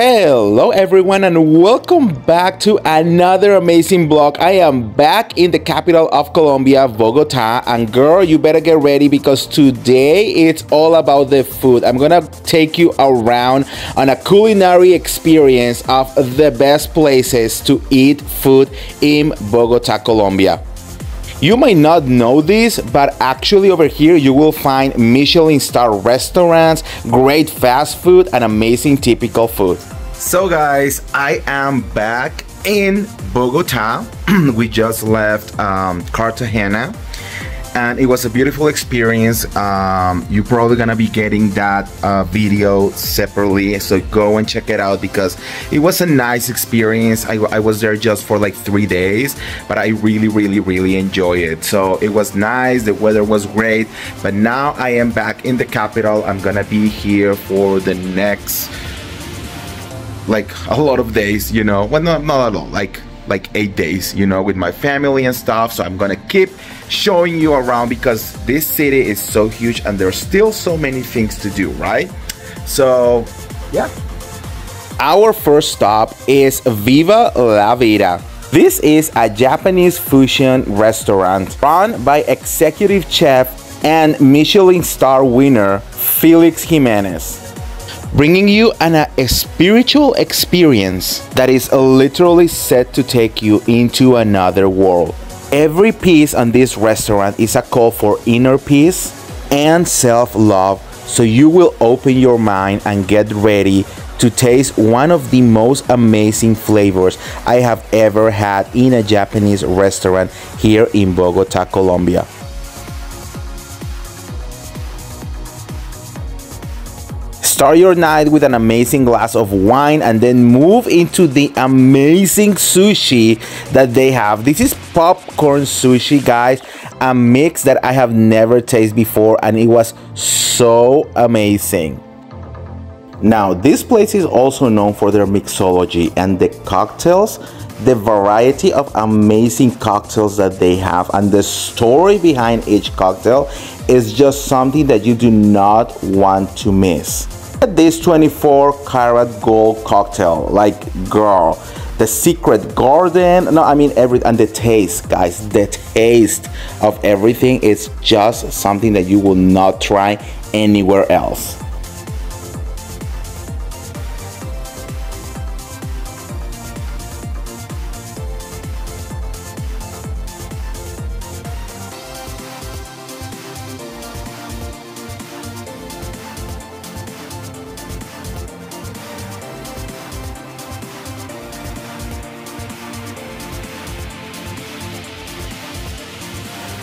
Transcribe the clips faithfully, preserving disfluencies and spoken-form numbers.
Hello everyone and welcome back to another amazing vlog. I am back in the capital of Colombia, Bogota, and girl, you better get ready because today it's all about the food. I'm gonna take you around on a culinary experience of the best places to eat food in Bogota, Colombia. You might not know this, but actually over here you will find Michelin star restaurants, great fast food, and amazing typical food. So guys, I am back in Bogota. We just left um, Cartagena, and it was a beautiful experience. Um, you're probably gonna be getting that uh, video separately, so go and check it out because it was a nice experience. I, I was there just for like three days, but I really, really, really enjoyed it. So it was nice, the weather was great, but now I am back in the capital. I'm gonna be here for the next, like a lot of days, you know, well, not, not at all, like, like eight days, you know, with my family and stuff. So I'm gonna keep showing you around because this city is so huge and there's still so many things to do, right? So yeah, our first stop is Viva La Vida. This is a Japanese fusion restaurant run by executive chef and Michelin star winner Felix Jimenez, bringing you an, a spiritual experience that is literally set to take you into another world. Every piece on this restaurant is a call for inner peace and self-love, so you will open your mind and get ready to taste one of the most amazing flavors I have ever had in a Japanese restaurant here in Bogota, Colombia. Start your night with an amazing glass of wine and then move into the amazing sushi that they have. This is popcorn sushi, guys, a mix that I have never tasted before, and it was so amazing. Now, this place is also known for their mixology and the cocktails, the variety of amazing cocktails that they have, and the story behind each cocktail is just something that you do not want to miss. This twenty-four karat gold cocktail, like girl, the secret garden, no I mean every, and the taste, guys, the taste of everything is just something that you will not try anywhere else.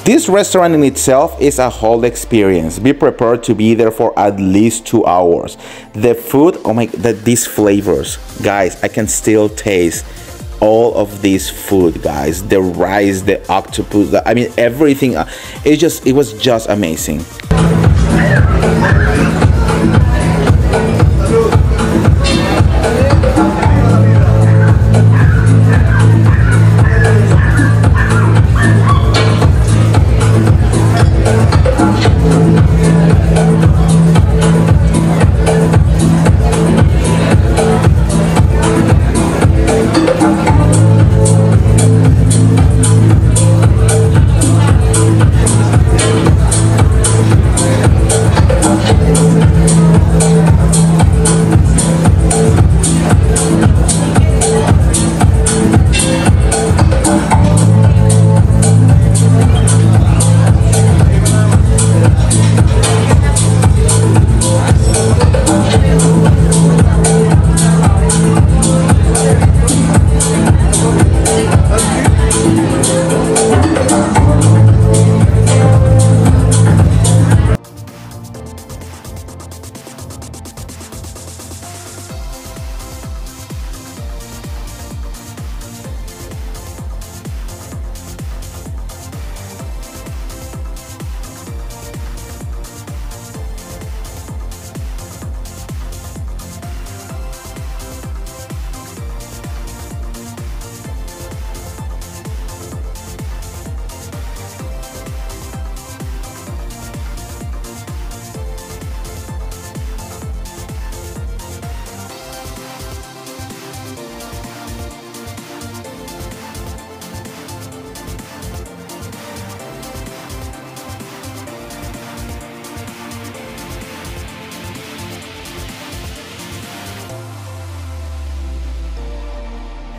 This restaurant in itself is a whole experience. Be prepared to be there for at least two hours. The food, oh my, the, these flavors, guys, I can still taste all of this food, guys. The rice, the octopus, the, I mean, everything. It just, it was just amazing.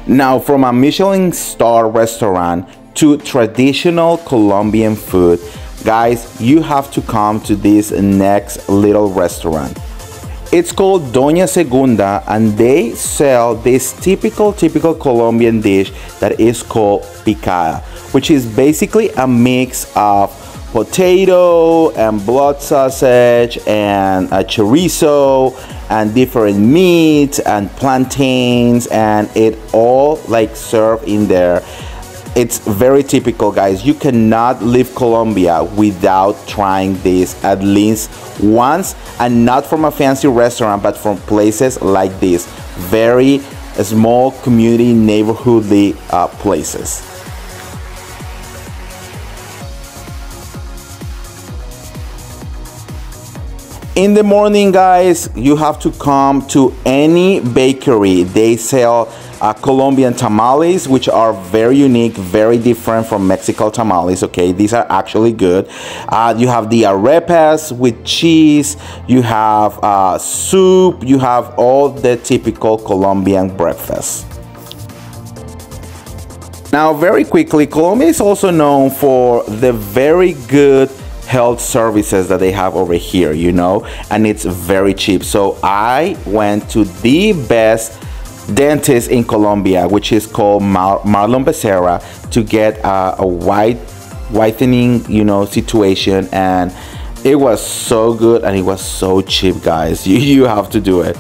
Now, from a Michelin star restaurant to traditional Colombian food, guys, you have to come to this next little restaurant. It's called Doña Segunda, and they sell this typical, typical Colombian dish that is called picada, which is basically a mix of potato and blood sausage and a chorizo and different meats and plantains, and it all like served in there. It's very typical, guys. You cannot leave Colombia without trying this at least once, and not from a fancy restaurant, but from places like this, very small community neighborhoodly uh, places. In the morning, guys, you have to come to any bakery. They sell uh, Colombian tamales, which are very unique, very different from Mexican tamales, okay? These are actually good. Uh, you have the arepas with cheese, you have uh, soup, you have all the typical Colombian breakfast. Now, very quickly, Colombia is also known for the very good health services that they have over here, you know, and it's very cheap. So I went to the best dentist in Colombia, which is called Mar Marlon Becerra, to get uh, a white whitening, you know, situation, and it was so good and it was so cheap, guys. You, you have to do it.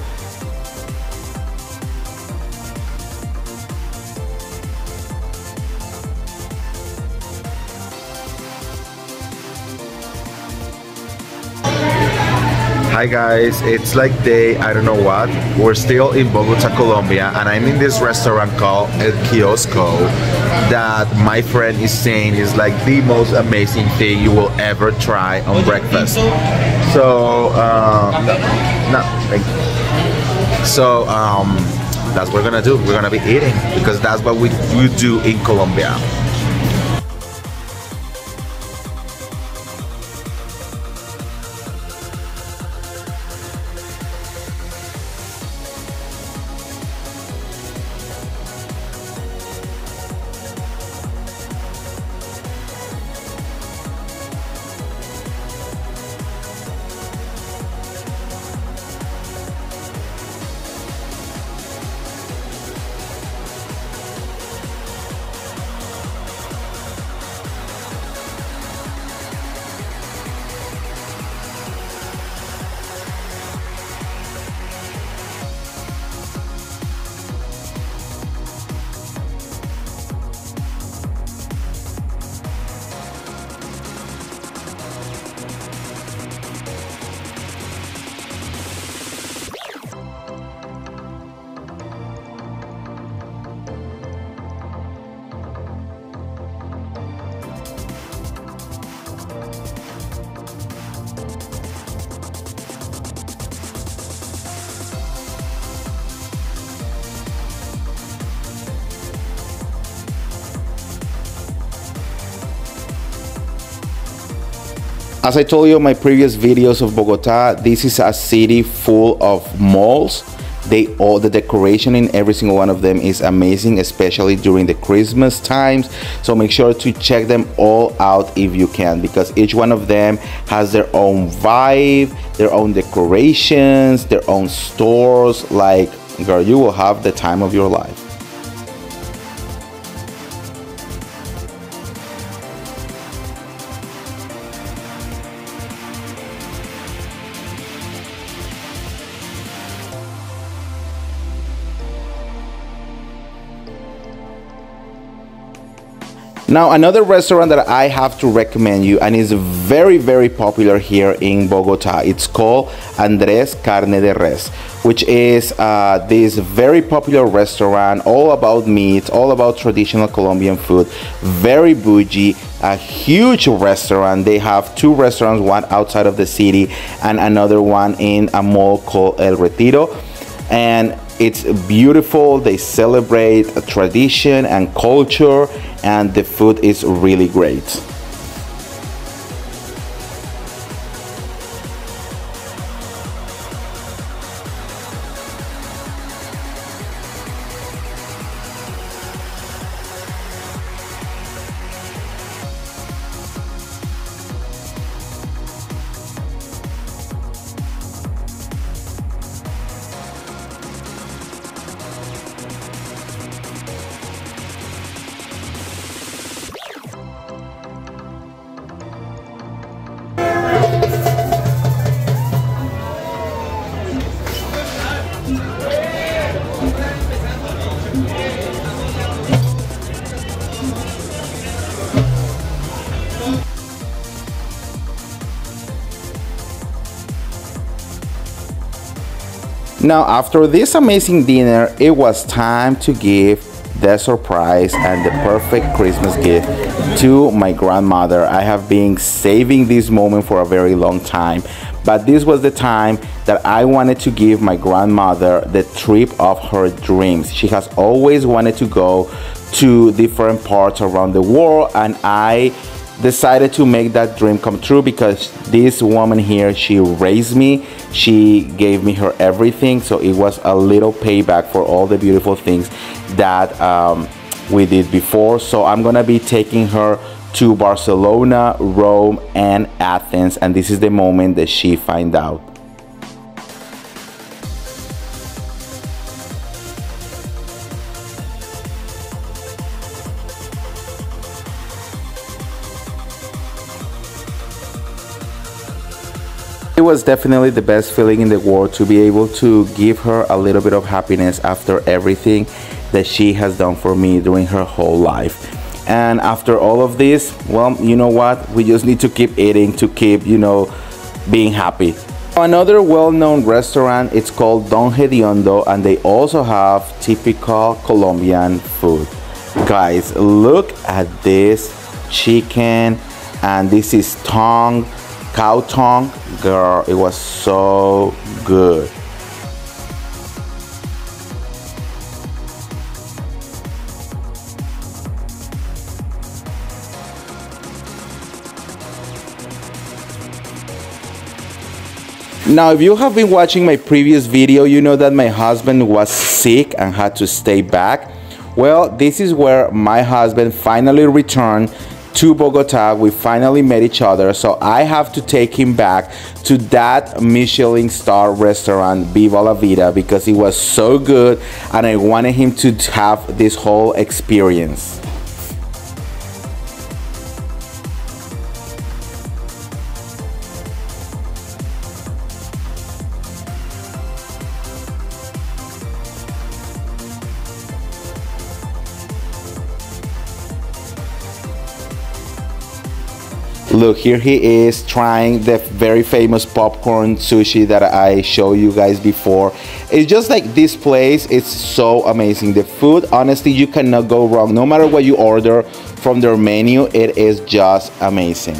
Hi guys, it's like day, I don't know what. We're still in Bogota, Colombia, and I'm in this restaurant called El Kiosco that my friend is saying is like the most amazing thing you will ever try on breakfast. So, uh, no, thank you. So, um, that's what we're gonna do. We're gonna be eating, because that's what we, we do in Colombia. As I told you in my previous videos of Bogota, this is a city full of malls. They all, the decoration in every single one of them is amazing, especially during the Christmas times. So make sure to check them all out if you can, because each one of them has their own vibe, their own decorations, their own stores. Like, girl, you will have the time of your life. Now, another restaurant that I have to recommend you, and is very, very popular here in Bogota, it's called Andres Carne de Res, which is uh, this very popular restaurant, all about meat, all about traditional Colombian food, very bougie, a huge restaurant. They have two restaurants, one outside of the city and another one in a mall called El Retiro. And it's beautiful. They celebrate a tradition and culture, and the food is really great. Now after this amazing dinner, it was time to give the surprise and the perfect Christmas gift to my grandmother. I have been saving this moment for a very long time, but this was the time that I wanted to give my grandmother the trip of her dreams. She has always wanted to go to different parts around the world, and I decided to make that dream come true because this woman here, she raised me, she gave me her everything, so it was a little payback for all the beautiful things that um, we did before. So I'm gonna be taking her to Barcelona, Rome, and Athens, and this is the moment that she finds out. It was definitely the best feeling in the world to be able to give her a little bit of happiness after everything that she has done for me during her whole life. And after all of this, well, you know what? We just need to keep eating to keep, you know, being happy. Another well-known restaurant, it's called Don Hediondo, and they also have typical Colombian food. Guys, look at this chicken, and this is tongue, cow tongue. Girl, it was so good. Now, if you have been watching my previous video, you know that my husband was sick and had to stay back. Well, this is where my husband finally returned to Bogota. We finally met each other, so I have to take him back to that Michelin star restaurant, Viva La Vida, because it was so good and I wanted him to have this whole experience. Look, here he is trying the very famous popcorn sushi that I showed you guys before. It's just like this place is so amazing. The food, honestly, you cannot go wrong. No matter what you order from their menu, it is just amazing.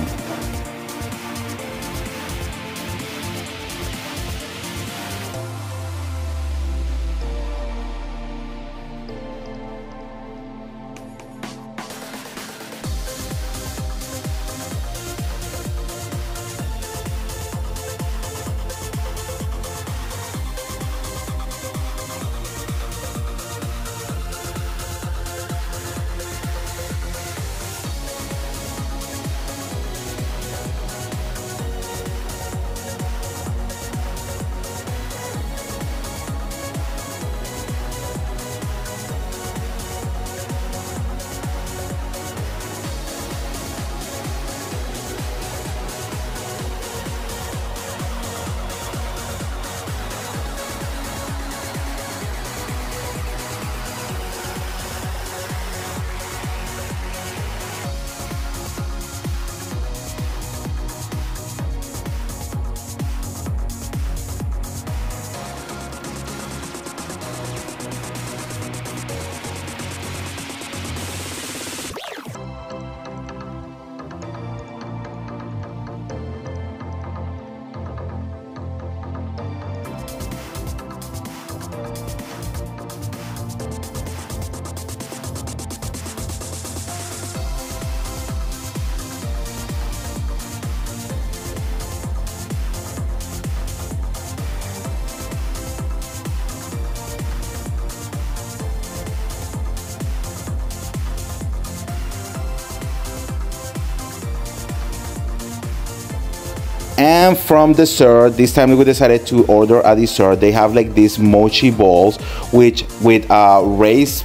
And from dessert, this time we decided to order a dessert. They have like these mochi balls, which with uh, raised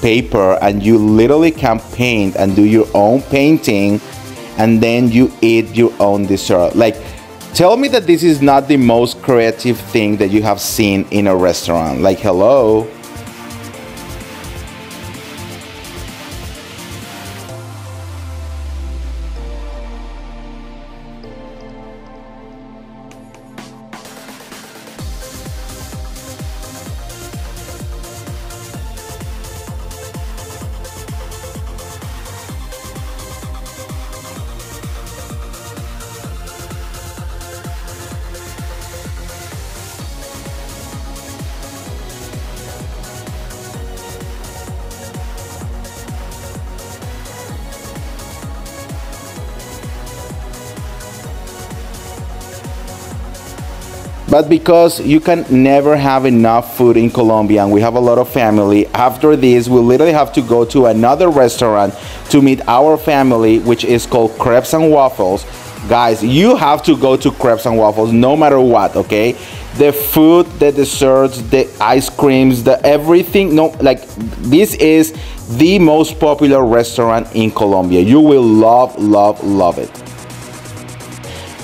paper, and you literally can paint and do your own painting, and then you eat your own dessert. Like, tell me that this is not the most creative thing that you have seen in a restaurant. Like, hello. But because you can never have enough food in Colombia and we have a lot of family, after this we literally have to go to another restaurant to meet our family, which is called Crepes and Waffles. Guys, you have to go to Crepes and Waffles no matter what, okay? The food, the desserts, the ice creams, the everything, no, like this is the most popular restaurant in Colombia. You will love, love, love it.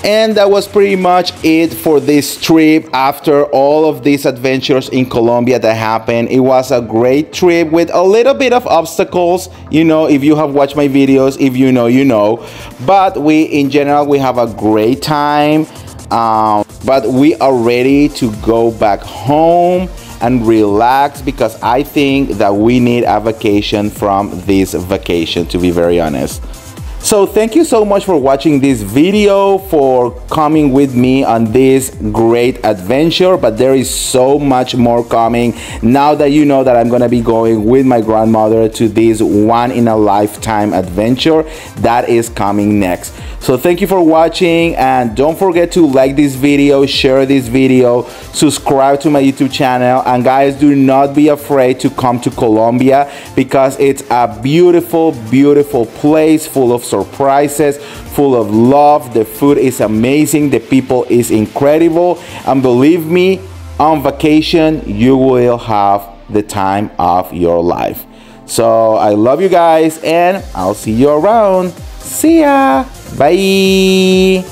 And that was pretty much it for this trip. After all of these adventures in Colombia that happened, it was a great trip with a little bit of obstacles. You know, if you have watched my videos, if you know, you know. But we, in general, we have a great time. Um, but we are ready to go back home and relax, because I think that we need a vacation from this vacation, to be very honest. So thank you so much for watching this video, for coming with me on this great adventure, but there is so much more coming. Now that you know that I'm gonna be going with my grandmother to this one in a lifetime adventure that is coming next. So thank you for watching, and don't forget to like this video, share this video, subscribe to my YouTube channel, and guys, do not be afraid to come to Colombia, because it's a beautiful, beautiful place full of surprises, full of love. The food is amazing, the people is incredible, and believe me, on vacation you will have the time of your life. So I love you guys, and I'll see you around. See ya. Bye.